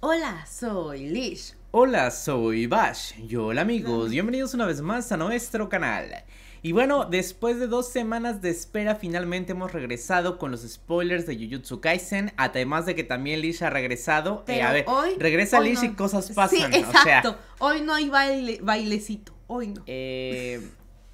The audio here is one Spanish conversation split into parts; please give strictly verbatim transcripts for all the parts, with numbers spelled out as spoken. Hola, soy Lish. Hola, soy Bash. Y hola amigos, bienvenidos una vez más a nuestro canal. Y bueno, después de dos semanas de espera, finalmente hemos regresado con los spoilers de Jujutsu Kaisen. Además de que también Lish ha regresado. Pero eh, a ver, hoy, regresa hoy Lish no. y cosas pasan. Sí, exacto. O sea, hoy no hay baile, bailecito. Hoy no. Eh,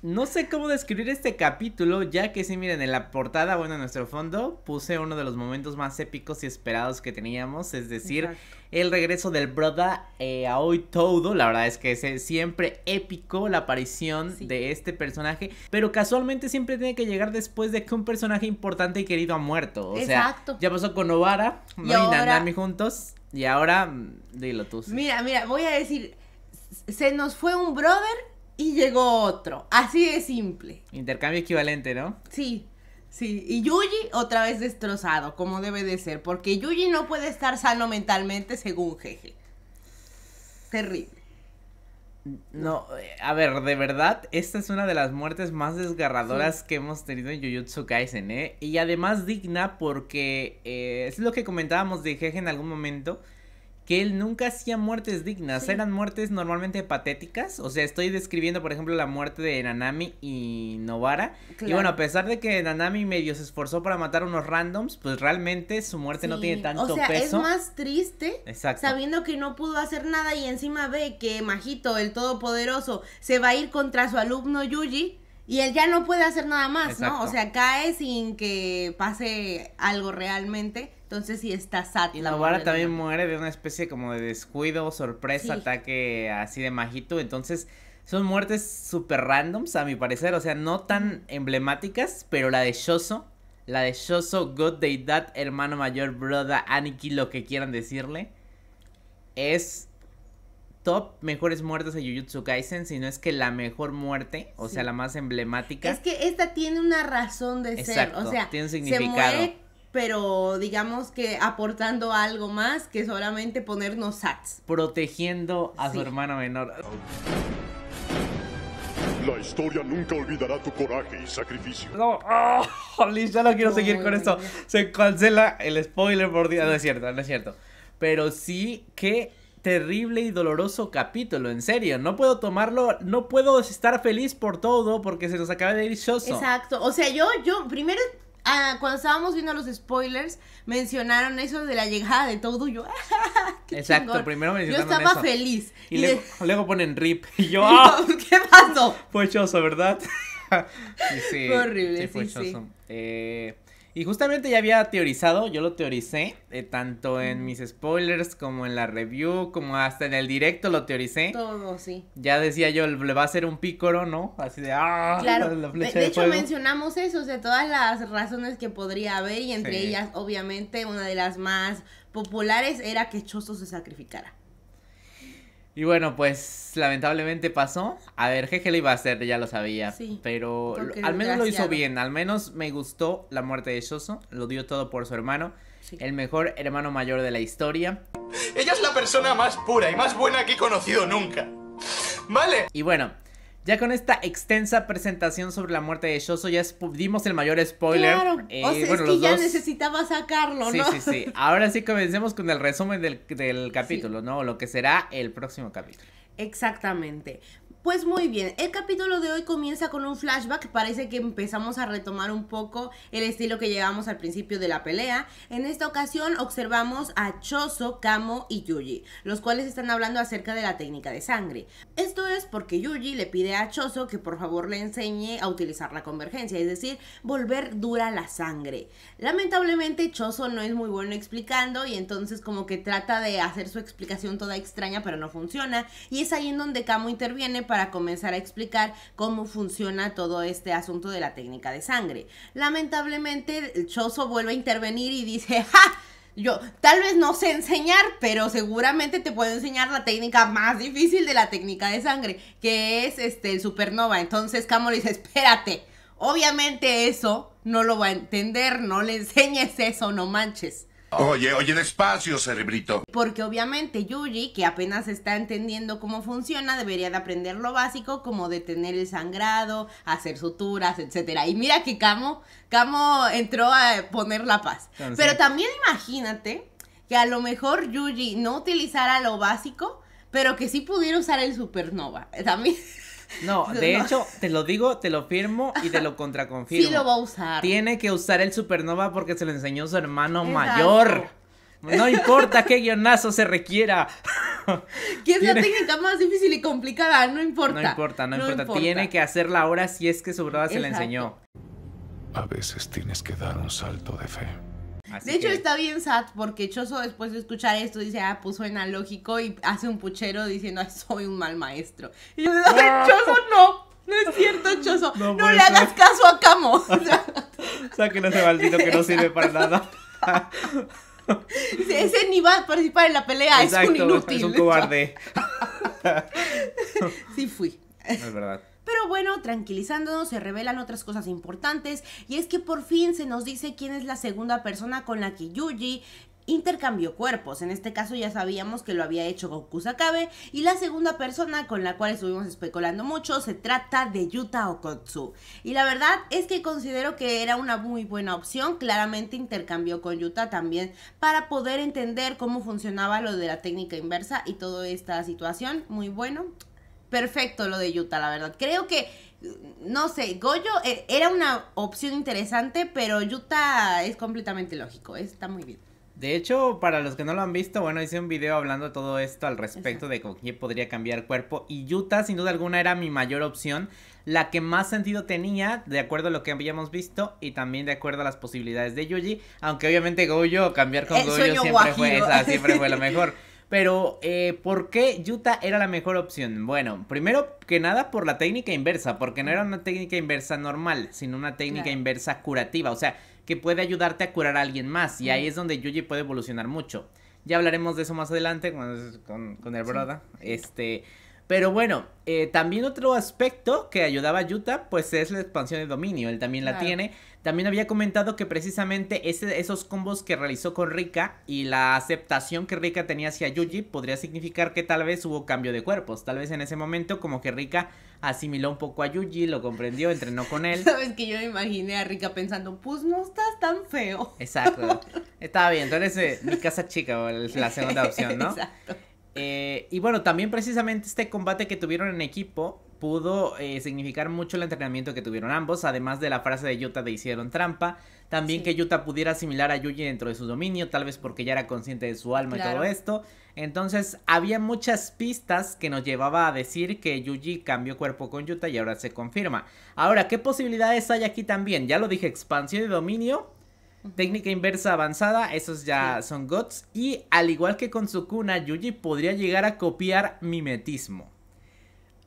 no sé cómo describir este capítulo, ya que sí, miren, en la portada, bueno, en nuestro fondo, puse uno de los momentos más épicos y esperados que teníamos. Es decir, exacto, el regreso del brother eh, Aoi Todo. La verdad es que es el siempre épico la aparición sí. de este personaje, pero casualmente siempre tiene que llegar después de que un personaje importante y querido ha muerto. O exacto. sea, ya pasó con Nobara, ¿no? y, y ahora... Nanami juntos, y ahora, dilo tú. Sí. Mira, mira, voy a decir, se nos fue un brother y llegó otro, así de simple. Intercambio equivalente, ¿no? Sí. Sí, y Yuji otra vez destrozado, como debe de ser, porque Yuji no puede estar sano mentalmente según Gege. Terrible. No, a ver, de verdad, esta es una de las muertes más desgarradoras sí. que hemos tenido en Jujutsu Kaisen, ¿eh? Y además digna porque eh, es lo que comentábamos de Gege en algún momento, que él nunca hacía muertes dignas, sí. eran muertes normalmente patéticas. O sea, estoy describiendo, por ejemplo, la muerte de Nanami y Nobara. Claro. Y bueno, a pesar de que Nanami medio se esforzó para matar a unos randoms, pues realmente su muerte sí. no tiene tanto peso. O sea, peso. es más triste Exacto. sabiendo que no pudo hacer nada y encima ve que Mahito, el todopoderoso, se va a ir contra su alumno Yuji y él ya no puede hacer nada más, Exacto. ¿no? O sea, cae sin que pase algo realmente. Entonces sí está sad. Y Nobara también no. muere de una especie como de descuido, sorpresa, sí. ataque así de Mahito. Entonces son muertes super randoms a mi parecer, o sea, no tan emblemáticas, pero la de Choso, la de Choso, God Day Dad, hermano mayor, brother, aniki, lo que quieran decirle, es top mejores muertes de Jujutsu Kaisen, si no es que la mejor muerte, o sí. sea, la más emblemática. Es que esta tiene una razón de Exacto, ser, o sea, tiene un significado. Se muere, pero digamos que aportando algo más que solamente ponernos sats. Protegiendo a sí. su hermano menor. La historia nunca olvidará tu coraje y sacrificio. No, oh, Liz, ya no quiero no, seguir con esto. Bien. Se cancela el spoiler por día. Sí. No es cierto, no es cierto. Pero sí, que terrible y doloroso capítulo, en serio, no puedo tomarlo, no puedo estar feliz por todo porque se nos acaba de ir Choso. Exacto, o sea, yo, yo, primero... Ah, cuando estábamos viendo los spoilers, mencionaron eso de la llegada de Todo. Yo, ¡qué Exacto, chingón! Primero mencionaron eso. Yo estaba eso. feliz. Y, y luego, de... luego ponen R I P. Y yo, ¡ah! ¿Qué pasó? Fue Choso, ¿verdad? sí, sí, fue horrible, sí. Fue sí, Choso. Sí. Eh, y justamente ya había teorizado, yo lo teoricé, eh, tanto en mm. mis spoilers como en la review, como hasta en el directo lo teoricé. Todo, sí. Ya decía yo, le va a ser un pícoro, ¿no? Así de, ¡ah! Claro, la flecha de, de hecho fuego. Mencionamos eso, o sea, todas las razones que podría haber y entre sí. ellas, obviamente, una de las más populares era que Choso se sacrificara. Y bueno, pues lamentablemente pasó. A ver, Gege lo iba a hacer, ya lo sabía. Sí, pero lo, al menos lo hizo bien. Al menos me gustó la muerte de Choso. Lo dio todo por su hermano. Sí. El mejor hermano mayor de la historia. Ella es la persona más pura y más buena que he conocido nunca. Vale. Y bueno, ya con esta extensa presentación sobre la muerte de Choso, ya dimos el mayor spoiler. Claro, eh, o sea, bueno, es que ya dos... necesitaba sacarlo, sí, ¿no? Sí, sí, sí. Ahora sí comencemos con el resumen del, del capítulo, sí. ¿no? Lo que será el próximo capítulo. Exactamente. Pues muy bien, el capítulo de hoy comienza con un flashback, parece que empezamos a retomar un poco el estilo que llevamos al principio de la pelea. En esta ocasión observamos a Choso, Kamo y Yuji, los cuales están hablando acerca de la técnica de sangre. Esto es porque Yuji le pide a Choso que por favor le enseñe a utilizar la convergencia, es decir, volver dura la sangre. Lamentablemente Choso no es muy bueno explicando y entonces como que trata de hacer su explicación toda extraña pero no funciona, y es ahí en donde Kamo interviene para comenzar a explicar cómo funciona todo este asunto de la técnica de sangre. Lamentablemente Choso vuelve a intervenir y dice, ¡ja! Yo tal vez no sé enseñar, pero seguramente te puedo enseñar la técnica más difícil de la técnica de sangre, que es este, el supernova. Entonces Kamo le dice, espérate, obviamente eso no lo va a entender, no le enseñes eso, no manches. Oye, oye, despacio, cerebrito. Porque obviamente Yuji, que apenas está entendiendo cómo funciona, debería de aprender lo básico, como detener el sangrado, hacer suturas, etcétera. Y mira que Kamo, Kamo entró a poner la paz. Claro, pero sí. También imagínate que a lo mejor Yuji no utilizara lo básico, pero que sí pudiera usar el supernova. También... No, de no. hecho, te lo digo, te lo firmo y te lo contraconfirmo. Sí lo va a usar. Tiene que usar el supernova porque se lo enseñó su hermano Exacto. mayor. No importa qué guionazo se requiera. Que es la técnica más difícil y complicada, no importa. No importa, no, no importa. importa. Tiene que hacerla ahora si es que su brother se la enseñó. A veces tienes que dar un salto de fe. Así de hecho que... está bien sad porque Choso después de escuchar esto dice, ah, pues suena lógico, y hace un puchero diciendo, ay, soy un mal maestro. Y yo, ¡ay, Choso, no! No es cierto, Choso, no, no le ser. hagas caso a Kamo. O sea... Sáquenlo ese maldito que no sirve para nada. Ese ni va a participar en la pelea, Exacto, es un inútil. Es un cobarde. Sí fui. Es verdad. Pero bueno, tranquilizándonos, se revelan otras cosas importantes, y es que por fin se nos dice quién es la segunda persona con la que Yuji intercambió cuerpos. En este caso ya sabíamos que lo había hecho con Kusakabe, y la segunda persona con la cual estuvimos especulando mucho se trata de Yuta Okkotsu. Y la verdad es que considero que era una muy buena opción. Claramente intercambió con Yuta también para poder entender cómo funcionaba lo de la técnica inversa y toda esta situación. Muy bueno. Perfecto lo de Yuta, la verdad. Creo que, no sé, Gojo era una opción interesante, pero Yuta es completamente lógico, ¿eh? Está muy bien. De hecho, para los que no lo han visto, bueno, hice un video hablando de todo esto al respecto. Exacto. De con quién podría cambiar cuerpo, y Yuta sin duda alguna era mi mayor opción, la que más sentido tenía, de acuerdo a lo que habíamos visto y también de acuerdo a las posibilidades de Yuji, aunque obviamente Gojo, cambiar con Gojo siempre fue, esa, siempre fue lo mejor. Pero, eh, ¿por qué Yuta era la mejor opción? Bueno, primero que nada por la técnica inversa, porque no era una técnica inversa normal, sino una técnica claro. inversa curativa, o sea, que puede ayudarte a curar a alguien más, y sí. ahí es donde Yuji puede evolucionar mucho. Ya hablaremos de eso más adelante con, con, con el broda, sí. este... Pero bueno, eh, también otro aspecto que ayudaba a Yuta, pues es la expansión de dominio, él también claro. la tiene. También había comentado que precisamente ese, esos combos que realizó con Rika y la aceptación que Rika tenía hacia Yuji podría significar que tal vez hubo cambio de cuerpos. Tal vez en ese momento como que Rika asimiló un poco a Yuji, lo comprendió, entrenó con él. Sabes que yo me imaginé a Rika pensando, pues no estás tan feo. Exacto, estaba bien, entonces eh, mi casa chica, la segunda opción, ¿no? Exacto. Eh, y bueno, también precisamente este combate que tuvieron en equipo pudo eh, significar mucho el entrenamiento que tuvieron ambos, además de la frase de Yuta de hicieron trampa, también sí. que Yuta pudiera asimilar a Yuji dentro de su dominio, tal vez porque ya era consciente de su alma claro. y todo esto. Entonces había muchas pistas que nos llevaba a decir que Yuji cambió cuerpo con Yuta, y ahora se confirma. Ahora, ¿qué posibilidades hay aquí también? Ya lo dije, expansión de dominio, técnica inversa avanzada, esos ya sí. son gods. Y al igual que con Sukuna, Yuji podría llegar a copiar mimetismo.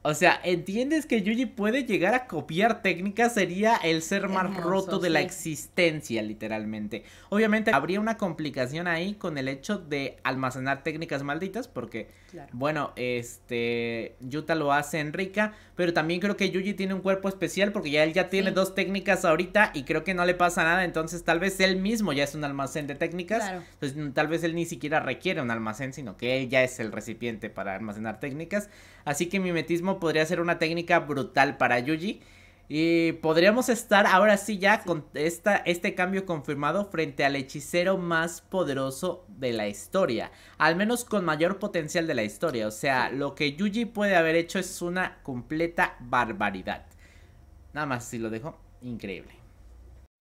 O sea, ¿entiendes que Yuji puede llegar a copiar técnicas? Sería el ser más hermoso, roto de sí. la existencia, literalmente. Obviamente habría una complicación ahí con el hecho de almacenar técnicas malditas, porque, claro. bueno, este, Yuta lo hace en Rika, pero también creo que Yuji tiene un cuerpo especial, porque ya él ya tiene sí. dos técnicas ahorita, y creo que no le pasa nada, entonces tal vez él mismo ya es un almacén de técnicas, claro. entonces tal vez él ni siquiera requiere un almacén, sino que él ya es el recipiente para almacenar técnicas, así que mimetismo podría ser una técnica brutal para Yuji, y podríamos estar ahora sí ya sí. con esta, este cambio confirmado frente al hechicero más poderoso de la historia, al menos con mayor potencial de la historia. O sea, sí. lo que Yuji puede haber hecho es una completa barbaridad. Nada más, si lo dejo, increíble.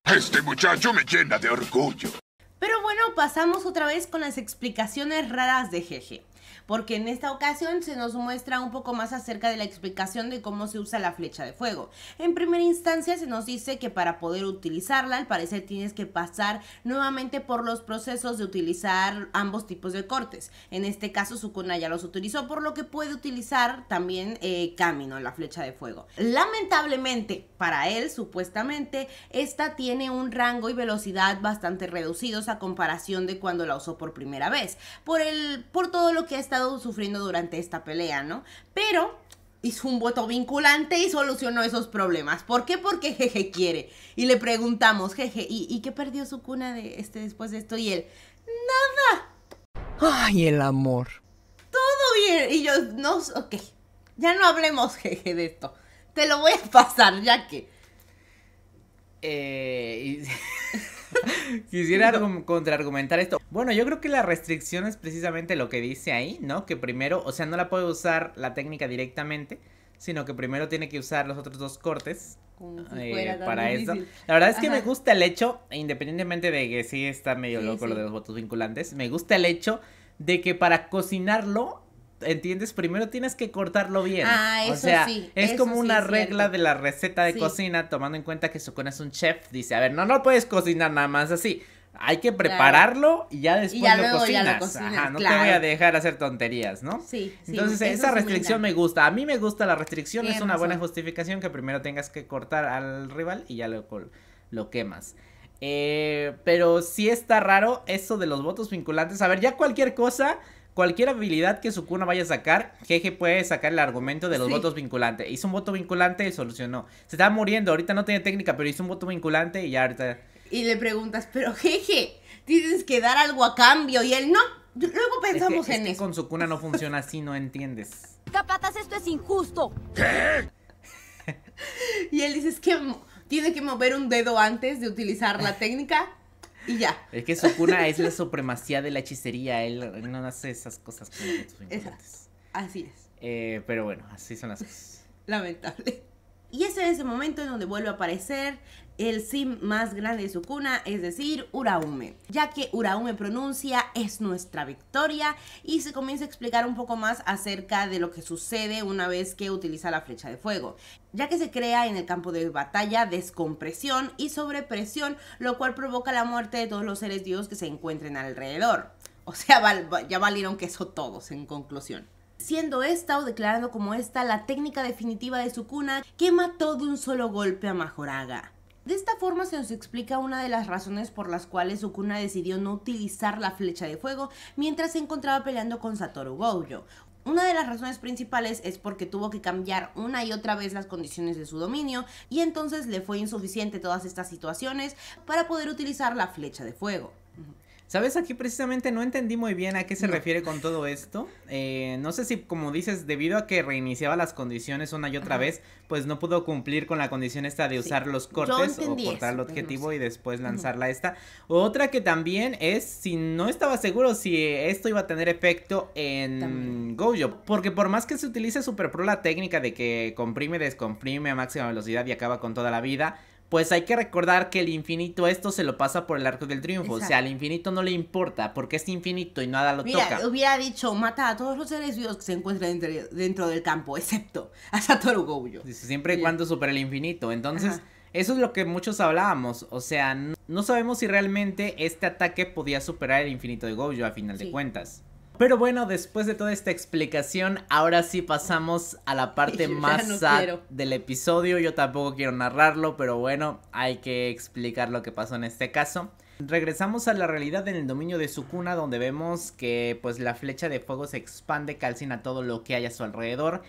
Este muchacho me llena de orgullo. Pero bueno, pasamos otra vez con las explicaciones raras de Gege, porque en esta ocasión se nos muestra un poco más acerca de la explicación de cómo se usa la flecha de fuego. En primera instancia se nos dice que para poder utilizarla, al parecer tienes que pasar nuevamente por los procesos de utilizar ambos tipos de cortes. En este caso Sukuna ya los utilizó, por lo que puede utilizar también eh, Camino, la flecha de fuego. Lamentablemente para él, supuestamente, esta tiene un rango y velocidad bastante reducidos a comparación de cuando la usó por primera vez, por, el, por todo lo que ha estado sufriendo durante esta pelea, ¿no? Pero hizo un voto vinculante y solucionó esos problemas. ¿Por qué? Porque Gege quiere. Y le preguntamos, Gege, ¿y, ¿y qué perdió Sukuna de este, después de esto? Y él, nada. Ay, el amor. Todo bien. Y yo, no, ok. Ya no hablemos, Gege, de esto. Te lo voy a pasar, ya que... Eh... Quisiera contraargumentar esto. Bueno, yo creo que la restricción es precisamente lo que dice ahí, ¿no? Que primero, o sea, no la puede usar la técnica directamente, sino que primero tiene que usar los otros dos cortes Como si eh, fuera tan para difícil. Eso. La verdad es que Ajá. me gusta el hecho, independientemente de que sí está medio sí, loco sí. lo de los votos vinculantes, me gusta el hecho de que para cocinarlo, ¿entiendes? Primero tienes que cortarlo bien. Ah, eso o sea, sí. Es eso como sí una regla de la receta de sí. cocina, tomando en cuenta que Sukuna es un chef. Dice, a ver, no, no puedes cocinar nada más así. Hay que prepararlo claro. y ya después y ya lo, cocinas. Ya lo cocinas. Ajá, no claro. te voy a dejar hacer tonterías, ¿no? Sí. sí Entonces, esa es restricción humildad. Me gusta. A mí me gusta la restricción. Qué es una razón. Buena justificación que primero tengas que cortar al rival y ya luego lo quemas. Eh, pero sí está raro eso de los votos vinculantes. A ver, ya cualquier cosa... Cualquier habilidad que Sukuna vaya a sacar, Gege puede sacar el argumento de los sí. votos vinculantes. Hizo un voto vinculante y solucionó. Se está muriendo, ahorita no tiene técnica, pero hizo un voto vinculante y ya ahorita... Y le preguntas, pero Gege, tienes que dar algo a cambio. Y él, no, luego pensamos es que, en es eso. Que con Sukuna no funciona así, no entiendes. Capatas, esto es injusto. ¿Qué? Y él dice, es que tiene que mover un dedo antes de utilizar la técnica. Y ya. Es que Sukuna es la supremacía de la hechicería. Él no hace esas cosas con los votos. Así es. Eh, pero bueno, así son las cosas. Lamentable. Y es en ese momento en donde vuelve a aparecer el sim más grande de Sukuna, es decir, Uraume. Ya que Uraume pronuncia, es nuestra victoria, y se comienza a explicar un poco más acerca de lo que sucede una vez que utiliza la flecha de fuego. Ya que se crea en el campo de batalla descompresión y sobrepresión, lo cual provoca la muerte de todos los seres vivos que se encuentren alrededor. O sea, ya valieron queso todos, en conclusión. Siendo esta o declarando como esta la técnica definitiva de Sukuna que mató de un solo golpe a Mahoraga. De esta forma se nos explica una de las razones por las cuales Sukuna decidió no utilizar la flecha de fuego mientras se encontraba peleando con Satoru Gojo. Una de las razones principales es porque tuvo que cambiar una y otra vez las condiciones de su dominio y entonces le fue insuficiente todas estas situaciones para poder utilizar la flecha de fuego. ¿Sabes? Aquí precisamente no entendí muy bien a qué se no. refiere con todo esto. Eh, no sé si, como dices, debido a que reiniciaba las condiciones una y otra Ajá. vez, pues no pudo cumplir con la condición esta de sí. usar los cortes o cortar el objetivo no sé. y después lanzarla Ajá. esta. Otra que también es si no estaba seguro si esto iba a tener efecto en también. Gojo. Porque por más que se utilice Super Pro la técnica de que comprime, descomprime a máxima velocidad y acaba con toda la vida... Pues hay que recordar que el infinito esto se lo pasa por el arco del triunfo. Exacto. O sea, al infinito no le importa porque es infinito y nada lo Mira, toca. Mira, hubiera dicho, mata a todos los seres vivos que se encuentran dentro, dentro del campo, excepto a Satoru Gojo. Siempre y sí. cuando supera el infinito. Entonces, Ajá. eso es lo que muchos hablábamos. O sea, no, no sabemos si realmente este ataque podía superar el infinito de Gojo a final sí. de cuentas. Pero bueno, después de toda esta explicación, ahora sí pasamos a la parte más no sad quiero. del episodio. Yo tampoco quiero narrarlo, pero bueno, hay que explicar lo que pasó en este caso. Regresamos a la realidad en el dominio de Sukuna, donde vemos que pues la flecha de fuego se expande, calcina todo lo que hay a su alrededor.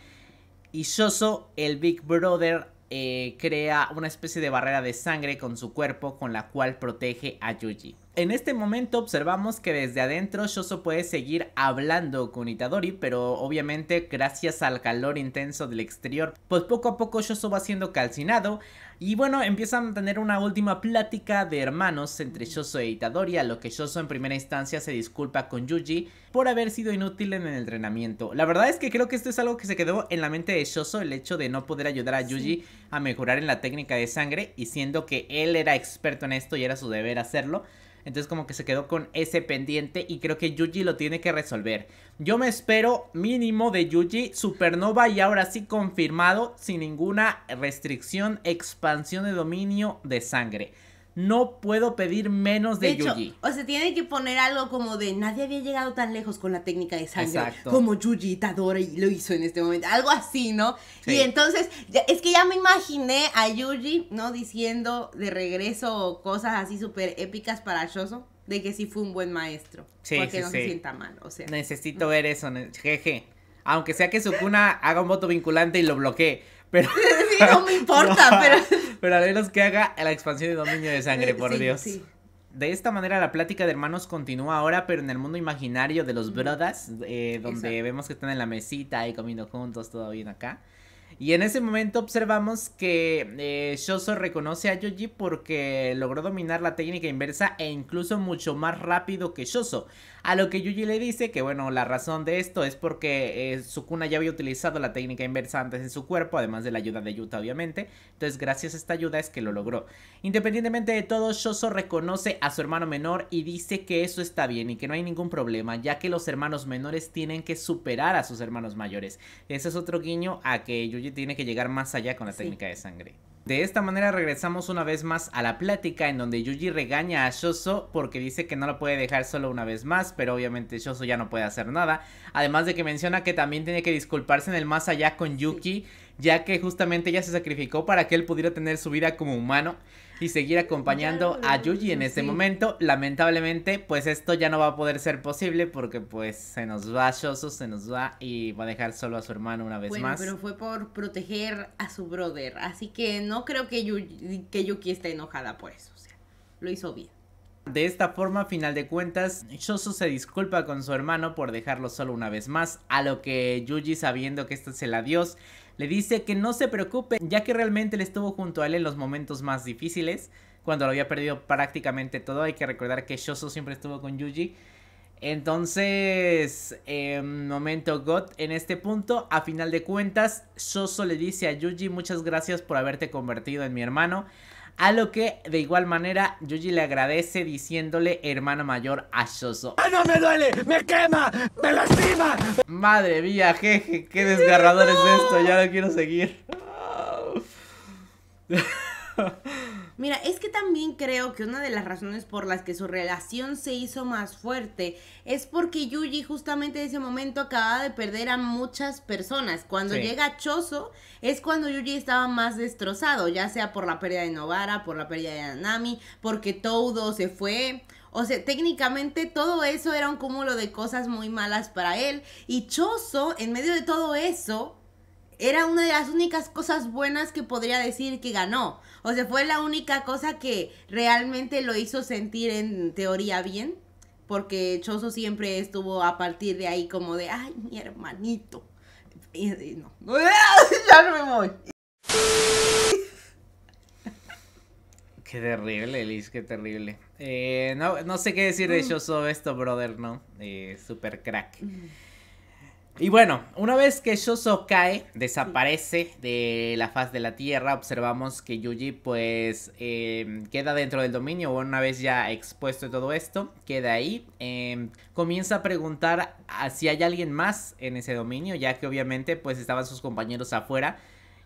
Y Choso, el Big Brother, eh, crea una especie de barrera de sangre con su cuerpo, con la cual protege a Yuji. En este momento observamos que desde adentro Choso puede seguir hablando con Itadori, pero obviamente gracias al calor intenso del exterior, pues poco a poco Choso va siendo calcinado. Y bueno, empiezan a tener una última plática de hermanos entre Choso e Itadori, a lo que Choso en primera instancia se disculpa con Yuji por haber sido inútil en el entrenamiento. La verdad es que creo que esto es algo que se quedó en la mente de Choso, el hecho de no poder ayudar a Yuji sí. a mejorar en la técnica de sangre, y siendo que él era experto en esto y era su deber hacerlo. Entonces como que se quedó con ese pendiente y creo que Yuji lo tiene que resolver. Yo me espero mínimo de Yuji Supernova y ahora sí confirmado sin ninguna restricción, expansión de dominio de sangre. No puedo pedir menos de, de hecho, Yuji. O sea, tiene que poner algo como de nadie había llegado tan lejos con la técnica de sangre Exacto. como Yuji Itadori lo hizo en este momento. Algo así, ¿no? Sí. Y entonces, ya, es que ya me imaginé a Yuji, ¿no? Diciendo de regreso cosas así súper épicas para Choso. De que sí fue un buen maestro. Sí, Porque sí, no sí. se sienta mal, o sea. Necesito ver eso, jeje. Aunque sea que Sukuna haga un voto vinculante y lo bloquee. Pero... sí, no me importa, no, pero... pero al menos que haga la expansión de dominio de sangre, por sí, Dios. Sí. De esta manera la plática de hermanos continúa ahora, pero en el mundo imaginario de los mm. brothers, eh, donde exacto, vemos que están en la mesita y comiendo juntos, todo bien acá. Y en ese momento observamos que eh, Choso reconoce a Yuji porque logró dominar la técnica inversa e incluso mucho más rápido que Choso. A lo que Yuji le dice que bueno, la razón de esto es porque eh, Sukuna ya había utilizado la técnica inversa antes en su cuerpo, además de la ayuda de Yuta obviamente. Entonces gracias a esta ayuda es que lo logró. Independientemente de todo, Choso reconoce a su hermano menor y dice que eso está bien y que no hay ningún problema, ya que los hermanos menores tienen que superar a sus hermanos mayores. Ese es otro guiño a que Yuji tiene que llegar más allá con la sí. técnica de sangre. De esta manera regresamos una vez más a la plática, en donde Yuji regaña a Choso porque dice que no lo puede dejar solo una vez más, pero obviamente Choso ya no puede hacer nada. Además de que menciona que también tiene que disculparse en el más allá con Yuki, ya que justamente ella se sacrificó para que él pudiera tener su vida como humano y seguir acompañando a Yuji en ese sí. momento. Lamentablemente pues esto ya no va a poder ser posible porque pues se nos va Choso, se nos va y va a dejar solo a su hermano una vez bueno, más. Pero fue por proteger a su brother, así que no creo que Yuji, que Yuki esté enojada por eso, o sea, lo hizo bien. De esta forma, a final de cuentas, Choso se disculpa con su hermano por dejarlo solo una vez más, a lo que Yuji, sabiendo que este es el adiós, le dice que no se preocupe, ya que realmente él estuvo junto a él en los momentos más difíciles, cuando lo había perdido prácticamente todo. Hay que recordar que Choso siempre estuvo con Yuji. Entonces, eh, momento God, en este punto, a final de cuentas, Choso le dice a Yuji, muchas gracias por haberte convertido en mi hermano. A lo que, de igual manera, Yuji le agradece diciéndole hermano mayor a Choso. ¡Ah, no me duele! ¡Me quema! ¡Me lastima! Madre mía, jeje, qué desgarrador no. es esto, ya no quiero seguir. Mira, es que también creo que una de las razones por las que su relación se hizo más fuerte es porque Yuji justamente en ese momento acababa de perder a muchas personas. Cuando sí. llega Choso es cuando Yuji estaba más destrozado, ya sea por la pérdida de Nobara, por la pérdida de Nanami, porque Todo se fue... O sea, técnicamente todo eso era un cúmulo de cosas muy malas para él. Y Choso, en medio de todo eso... era una de las únicas cosas buenas que podría decir que ganó. O sea, fue la única cosa que realmente lo hizo sentir en teoría bien. Porque Choso siempre estuvo a partir de ahí como de, ay, mi hermanito. Y, y no. Ya no me voy. Qué terrible, Liz, qué terrible. Eh, no, no sé qué decir de Choso esto, brother, ¿no? Eh, super crack. Y bueno, una vez que Choso cae, desaparece de la faz de la tierra, observamos que Yuji pues eh, queda dentro del dominio, una vez ya expuesto todo esto, queda ahí, eh, comienza a preguntar a si hay alguien más en ese dominio, ya que obviamente pues estaban sus compañeros afuera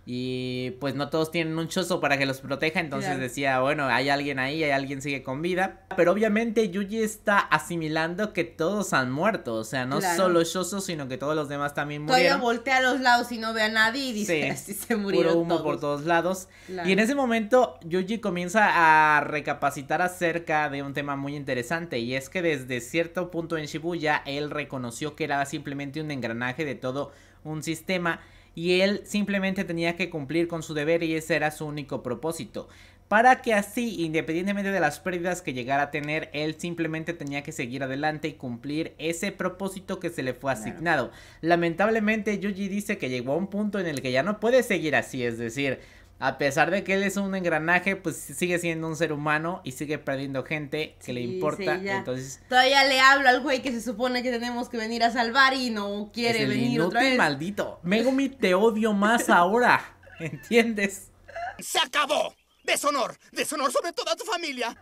y pues no todos tienen un Choso para que los proteja, entonces claro. decía, bueno, hay alguien ahí, hay alguien sigue con vida. Pero obviamente Yuji está asimilando que todos han muerto, o sea, no claro. solo Choso, sino que todos los demás también murieron. Todavía voltea a los lados y no ve a nadie y dice, así se murieron puro humo todos. Por todos lados. Claro. Y en ese momento Yuji comienza a recapacitar acerca de un tema muy interesante, y es que desde cierto punto en Shibuya él reconoció que era simplemente un engranaje de todo un sistema, y él simplemente tenía que cumplir con su deber y ese era su único propósito. Para que así, independientemente de las pérdidas que llegara a tener, él simplemente tenía que seguir adelante y cumplir ese propósito que se le fue asignado. Claro. Lamentablemente Yuji dice que llegó a un punto en el que ya no puede seguir así, es decir... a pesar de que él es un engranaje, pues sigue siendo un ser humano y sigue perdiendo gente que sí, le importa, sí, entonces... Todavía le hablo al güey que se supone que tenemos que venir a salvar y no quiere es venir otra vez. Maldito. Megumi, te odio más ahora, ¿entiendes? ¡Se acabó! ¡Deshonor! ¡Deshonor sobre toda tu familia!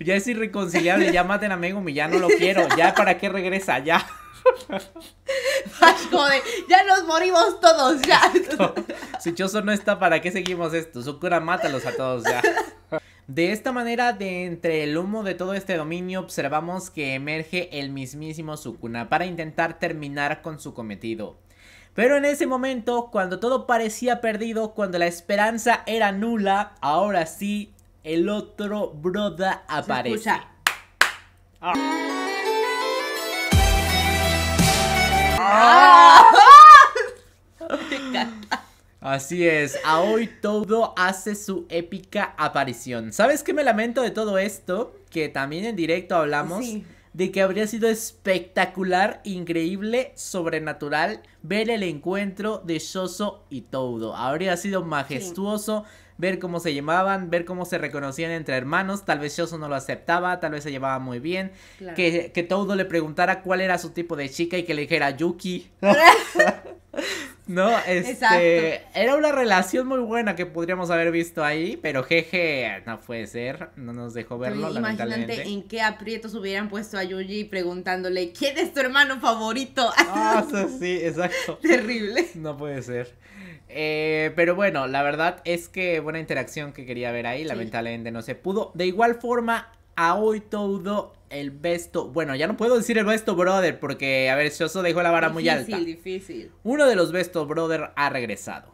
Ya es irreconciliable, ya maten a Megumi, ya no lo quiero, ya para qué regresa, ya... Joder, ya nos morimos todos, ya. Esto. Si Choso no está, ¿para qué seguimos esto? Sukuna, mátalos a todos ya. De esta manera, de entre el humo de todo este dominio, observamos que emerge el mismísimo Sukuna para intentar terminar con su cometido. Pero en ese momento, cuando todo parecía perdido, cuando la esperanza era nula, ahora sí, el otro broda aparece. ¡Ah! Me encanta. Así es, Aoi Todo hace su épica aparición. ¿Sabes qué me lamento de todo esto? Que también en directo hablamos sí. de que habría sido espectacular, increíble, sobrenatural ver el encuentro de Choso y Todo. Habría sido majestuoso sí. ver cómo se llamaban, ver cómo se reconocían entre hermanos. Tal vez Choso no lo aceptaba, tal vez se llevaba muy bien. Claro. Que, que Todo le preguntara cuál era su tipo de chica y que le dijera Yuki. No, este, exacto. Era una relación muy buena que podríamos haber visto ahí, pero Gege, no puede ser, no nos dejó verlo, sí, lamentablemente. Imagínate en qué aprietos hubieran puesto a Yuji preguntándole, ¿quién es tu hermano favorito? Ah, o sea, sí, exacto. Terrible. No puede ser. Eh, pero bueno, la verdad es que buena interacción que quería ver ahí, sí. lamentablemente no se pudo. De igual forma, Aoi Todo, el besto, bueno, ya no puedo decir el besto brother porque, a ver, Choso dejó la vara muy alta. Difícil, difícil. Uno de los besto brother ha regresado.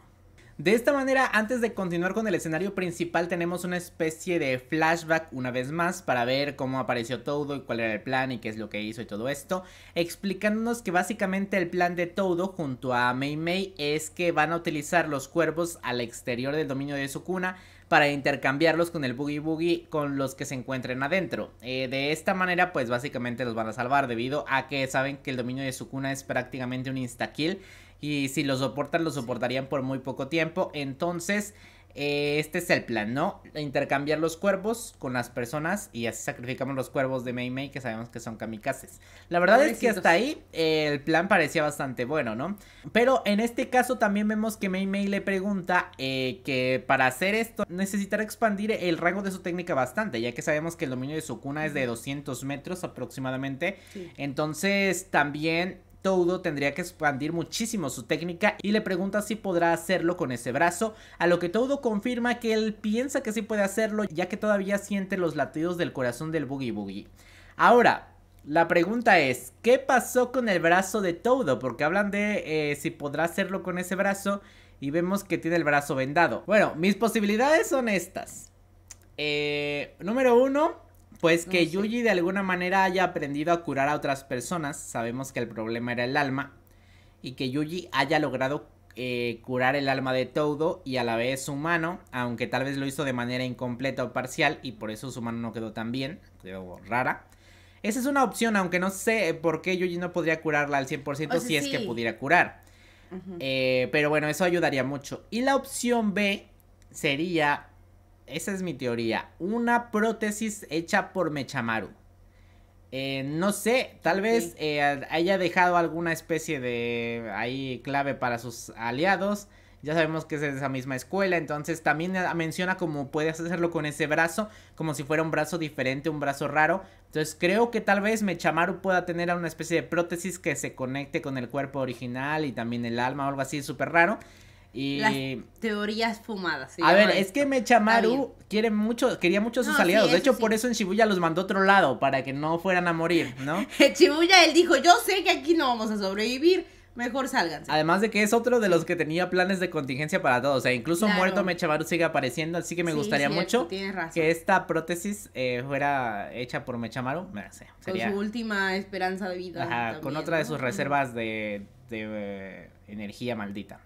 De esta manera, antes de continuar con el escenario principal, tenemos una especie de flashback una vez más para ver cómo apareció Todo y cuál era el plan y qué es lo que hizo y todo esto, explicándonos que básicamente el plan de Todo junto a Mei Mei es que van a utilizar los cuervos al exterior del dominio de Sukuna para intercambiarlos con el Boogie Boogie con los que se encuentren adentro. Eh, de esta manera pues básicamente los van a salvar debido a que saben que el dominio de Sukuna es prácticamente un insta-kill y si lo soportan, lo soportarían por muy poco tiempo. Entonces eh, este es el plan, ¿no? Intercambiar los cuervos con las personas y así sacrificamos los cuervos de Mei Mei que sabemos que son kamikazes. La verdad Pobrecitos. Es que hasta ahí eh, el plan parecía bastante bueno, ¿no? Pero en este caso también vemos que Mei Mei le pregunta eh, que para hacer esto necesitará expandir el rango de su técnica bastante, ya que sabemos que el dominio de Sukuna es de doscientos metros aproximadamente. Sí. Entonces también Todo tendría que expandir muchísimo su técnica y le pregunta si podrá hacerlo con ese brazo, a lo que Todo confirma que él piensa que sí puede hacerlo ya que todavía siente los latidos del corazón del Boogie Boogie. Ahora, la pregunta es, ¿qué pasó con el brazo de Todo? Porque hablan de eh, si podrá hacerlo con ese brazo y vemos que tiene el brazo vendado. Bueno, mis posibilidades son estas. Eh, número uno... Pues que no sé. Yuji de alguna manera haya aprendido a curar a otras personas. Sabemos que el problema era el alma. Y que Yuji haya logrado eh, curar el alma de Todo y a la vez su mano. Aunque tal vez lo hizo de manera incompleta o parcial. Y por eso su mano no quedó tan bien. Quedó rara. Esa es una opción, aunque no sé por qué Yuji no podría curarla al cien por ciento, o sea, si sí. es que pudiera curar. Uh-huh. eh, pero bueno, eso ayudaría mucho. Y la opción B sería... Esa es mi teoría, una prótesis hecha por Mechamaru. Eh, no sé, tal vez eh, haya dejado alguna especie de ahí clave para sus aliados. Ya sabemos que es de esa misma escuela, entonces también menciona como puedes hacerlo con ese brazo, como si fuera un brazo diferente, un brazo raro. Entonces creo que tal vez Mechamaru pueda tener una especie de prótesis que se conecte con el cuerpo original y también el alma o algo así súper raro. Y... Las teorías fumadas. A ver, esto. es que Mechamaru quiere mucho, quería mucho a sus no, aliados. Sí, de hecho, sí. por eso en Shibuya los mandó a otro lado, para que no fueran a morir, ¿no? En Shibuya él dijo, yo sé que aquí no vamos a sobrevivir, mejor sálganse. Además de que es otro de los que tenía planes de contingencia para todos. O sea, incluso claro. muerto Mechamaru sigue apareciendo, así que me sí, gustaría cierto, mucho que esta prótesis eh, fuera hecha por Mechamaru. No sé, sería... Con su última esperanza de vida. Ajá, también, con otra de sus ¿no? reservas de, de eh, energía maldita.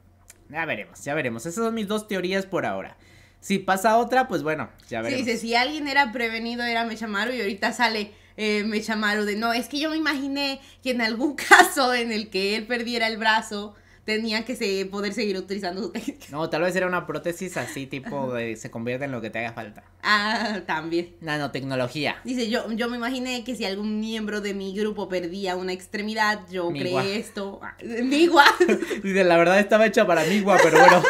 Ya veremos, ya veremos. Esas son mis dos teorías por ahora. Si pasa otra, pues bueno, ya veremos. Sí, dice, si alguien era prevenido era Mechamaru y ahorita sale eh, Mechamaru de no, es que yo me imaginé que en algún caso en el que él perdiera el brazo tenía que se, poder seguir utilizando su técnica. No, tal vez era una prótesis así tipo de se convierte en lo que te haga falta. Ah, también. Nanotecnología. Dice, yo, yo me imaginé que si algún miembro de mi grupo perdía una extremidad, yo Miwa. creé esto. Miwa. Dice, la verdad estaba hecha para Miwa, pero bueno.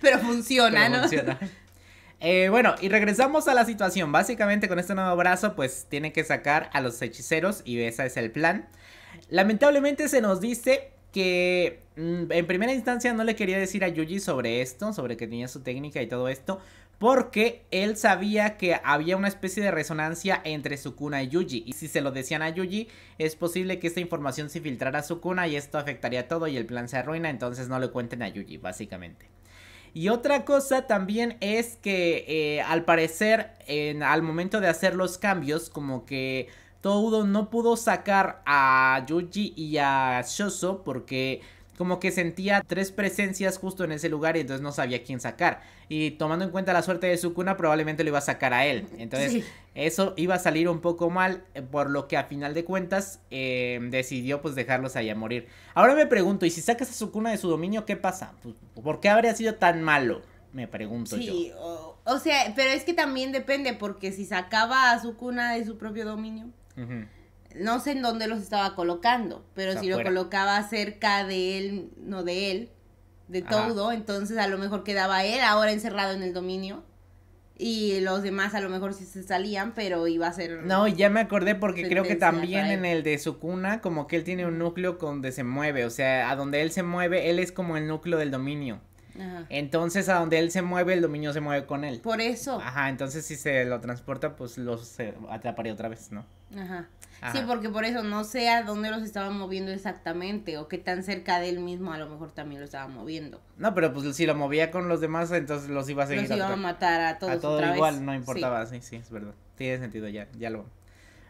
Pero funciona, pero ¿no? Funciona. Eh, bueno, y regresamos a la situación. Básicamente con este nuevo brazo, pues tiene que sacar a los hechiceros y ese es el plan. Lamentablemente se nos dice... que en primera instancia no le quería decir a Yuji sobre esto, sobre que tenía su técnica y todo esto, porque él sabía que había una especie de resonancia entre Sukuna y Yuji, y si se lo decían a Yuji, es posible que esta información se filtrara a Sukuna y esto afectaría todo y el plan se arruina, entonces no le cuenten a Yuji, básicamente. Y otra cosa también es que eh, al parecer, en, al momento de hacer los cambios, como que... Todo no pudo sacar a Yuji y a Choso porque como que sentía tres presencias justo en ese lugar y entonces no sabía quién sacar. Y tomando en cuenta la suerte de Sukuna, probablemente lo iba a sacar a él. Entonces sí, eso iba a salir un poco mal, por lo que a final de cuentas eh, decidió pues dejarlos ahí a morir. Ahora me pregunto, ¿y si sacas a Sukuna de su dominio, qué pasa? ¿Por qué habría sido tan malo? Me pregunto sí, yo. Sí, o, o sea, pero es que también depende, porque si sacaba a Sukuna de su propio dominio... Uh-huh. No sé en dónde los estaba colocando, pero o sea, si lo fuera. colocaba cerca de él, no de él, de Todo, entonces a lo mejor quedaba él ahora encerrado en el dominio y los demás a lo mejor sí se salían, pero iba a ser... No, ya me acordé porque creo que también en el de Sukuna como que él tiene un núcleo donde se mueve, o sea, a donde él se mueve, él es como el núcleo del dominio. Ajá. Entonces a donde él se mueve, el dominio se mueve con él. Por eso. Ajá, entonces si se lo transporta, pues los se atraparía otra vez, ¿no? Ajá. Ajá. Sí, porque por eso no sé a dónde los estaban moviendo exactamente, o qué tan cerca de él mismo a lo mejor también lo estaban moviendo. No, pero pues si lo movía con los demás, entonces los iba a seguir. Los iba a matar a todos. A todos otra igual, vez. No importaba, sí. sí, sí, es verdad. Tiene sentido, ya, ya lo...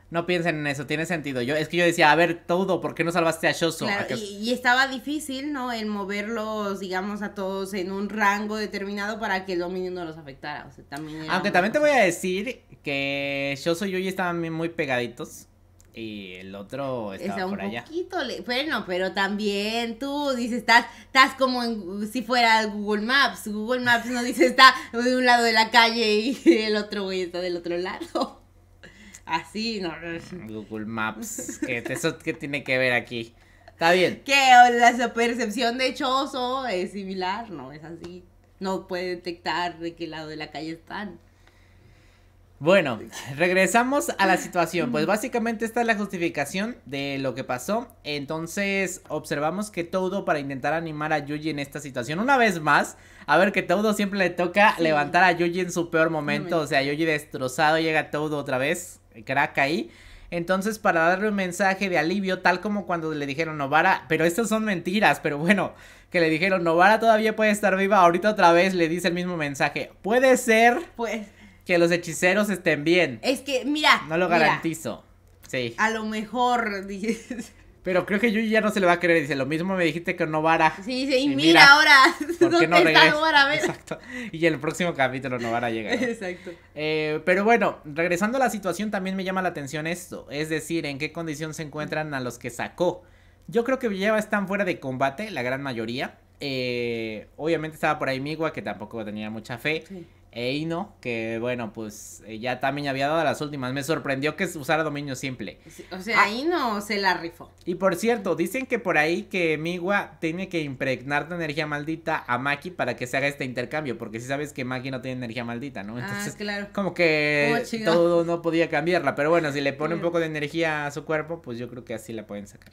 No piensen en eso, tiene sentido. Yo, es que yo decía, a ver, Todo, ¿por qué no salvaste a Choso? Claro, y, y estaba difícil, ¿no? El moverlos, digamos, a todos en un rango determinado para que el dominio no los afectara. O sea, también era Aunque también cosa. te voy a decir que Choso y Yuji estaban muy pegaditos. Y el otro estaba Está por allá. Un poquito, le... bueno, pero también tú dices, estás, estás como en, si fuera Google Maps. Google Maps nos dice, está de un lado de la calle y el otro güey está del otro lado. Así, no, no. Google Maps, ¿qué, eso, ¿qué tiene que ver aquí? Está bien. Que la percepción de Choso es similar, ¿no? Es así. No puede detectar de qué lado de la calle están. Bueno, regresamos a la situación. Pues básicamente esta es la justificación de lo que pasó. Entonces observamos que Todo, para intentar animar a Yuji en esta situación una vez más, a ver que Todo siempre le toca sí. levantar a Yuji en su peor momento. O sea, Yuji destrozado, llega Todo otra vez, crack ahí. Entonces, para darle un mensaje de alivio, tal como cuando le dijeron Nobara, pero estas son mentiras, pero bueno, que le dijeron Nobara todavía puede estar viva, ahorita otra vez le dice el mismo mensaje. Puede ser... Pues... que los hechiceros estén bien. Es que, mira. No lo garantizo. Mira, sí. A lo mejor. Pero creo que Yuji ya no se le va a creer. Dice, lo mismo me dijiste que Nobara. Sí, sí, y, y mira, mira ahora. ¿Por qué no regresa? Nobara, Exacto. Y el próximo capítulo Nobara llega, ¿no? Exacto. Eh, pero bueno, regresando a la situación, también me llama la atención esto. Es decir, en qué condición se encuentran a los que sacó. Yo creo que ya están fuera de combate, la gran mayoría. Eh, obviamente estaba por ahí Miwa, que tampoco tenía mucha fe. Sí. E Ino, que bueno, pues ya también había dado las últimas. Me sorprendió que usara dominio simple. O sea, ah, Ino se la rifó. Y por cierto, dicen que por ahí que Miwa tiene que impregnar de energía maldita a Maki para que se haga este intercambio, porque si sabes que Maki no tiene energía maldita, ¿no? Entonces, ah, claro. como que oh, Todo no podía cambiarla, pero bueno, si le pone un poco de energía a su cuerpo, pues yo creo que así la pueden sacar.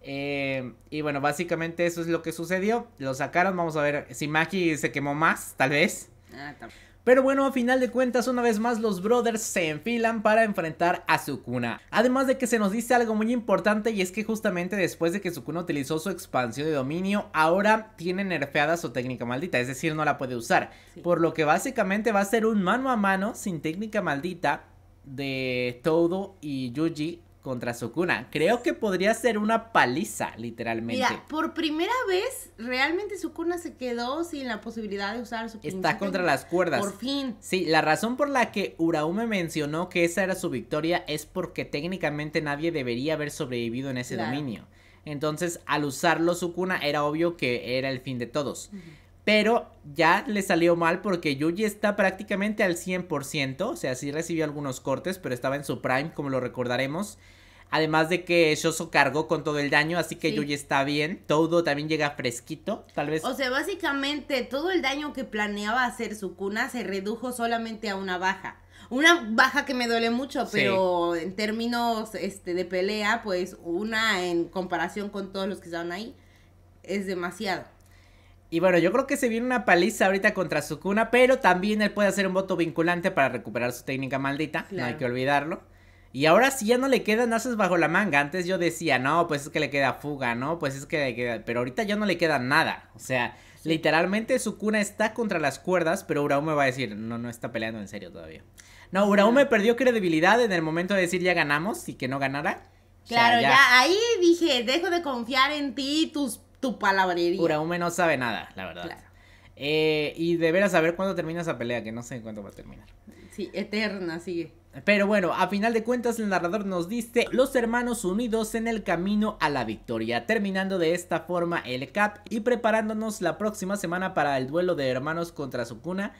Eh, y bueno, básicamente eso es lo que sucedió. Lo sacaron, vamos a ver si Maki se quemó más, tal vez. Ah, está bien. Pero bueno, a final de cuentas, una vez más los brothers se enfilan para enfrentar a Sukuna. Además de que se nos dice algo muy importante, y es que justamente después de que Sukuna utilizó su expansión de dominio, ahora tiene nerfeada su técnica maldita, es decir, no la puede usar. Sí. Por lo que básicamente va a ser un mano a mano sin técnica maldita de Todo y Yuji contra Sukuna. Creo que podría ser una paliza, literalmente. Mira, por primera vez, realmente Sukuna se quedó sin la posibilidad de usar su... Está contra las cuerdas. Por fin. Sí, la razón por la que Uraume mencionó que esa era su victoria es porque técnicamente nadie debería haber sobrevivido en ese claro. dominio. Entonces, al usarlo Sukuna, era obvio que era el fin de todos. Uh-huh. Pero ya le salió mal porque Yuji está prácticamente al cien por ciento. O sea, sí recibió algunos cortes, pero estaba en su prime, como lo recordaremos. Además de que Choso cargó con todo el daño, así que sí. Yuji está bien. Todo también llega fresquito, tal vez. O sea, básicamente todo el daño que planeaba hacer Sukuna se redujo solamente a una baja. Una baja que me duele mucho, pero sí. en términos este, de pelea, pues una en comparación con todos los que estaban ahí, es demasiado. Y bueno, yo creo que se viene una paliza ahorita contra Sukuna, pero también él puede hacer un voto vinculante para recuperar su técnica maldita, claro. no hay que olvidarlo. Y ahora sí ya no le quedan asas bajo la manga. Antes yo decía, no, pues es que le queda fuga, ¿no? Pues es que le queda... Pero ahorita ya no le queda nada. O sea, Sí. Literalmente Sukuna está contra las cuerdas, pero Uraume va a decir, no, no está peleando en serio todavía. No, Uraume sí. perdió credibilidad en el momento de decir ya ganamos y que no ganara. Claro, o sea, ya... ya ahí dije, dejo de confiar en ti y tus, tu palabrería. Uraume no sabe nada, la verdad. Claro. Eh, y deberás saber cuándo termina esa pelea, que no sé cuándo va a terminar. Sí, eterna, sigue. Pero bueno, a final de cuentas el narrador nos dice los hermanos unidos en el camino a la victoria, terminando de esta forma el cap y preparándonos la próxima semana para el duelo de hermanos contra Sukuna.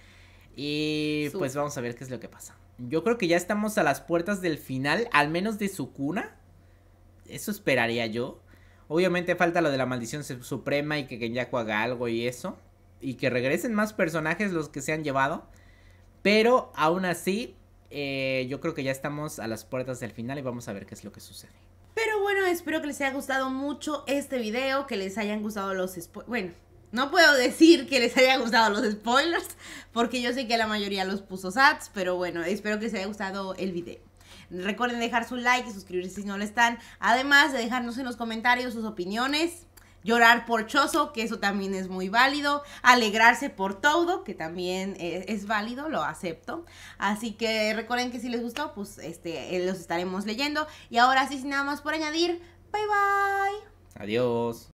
Y pues vamos a ver qué es lo que pasa. Yo creo que ya estamos a las puertas del final, al menos de Sukuna. Eso esperaría yo. Obviamente falta lo de la maldición suprema y que Kenjaku haga algo y eso, y que regresen más personajes los que se han llevado. Pero aún así, eh, yo creo que ya estamos a las puertas del final y vamos a ver qué es lo que sucede. Pero bueno, espero que les haya gustado mucho este video, que les hayan gustado los spoilers. Bueno, no puedo decir que les haya gustado los spoilers, porque yo sé que la mayoría los puso Sats, pero bueno, espero que les haya gustado el video. Recuerden dejar su like y suscribirse si no lo están, además de dejarnos en los comentarios sus opiniones. Llorar por Choso, que eso también es muy válido. Alegrarse por Todo, que también es, es válido, lo acepto. Así que recuerden que si les gustó, pues este, los estaremos leyendo. Y ahora sí, sin nada más por añadir, bye bye. Adiós.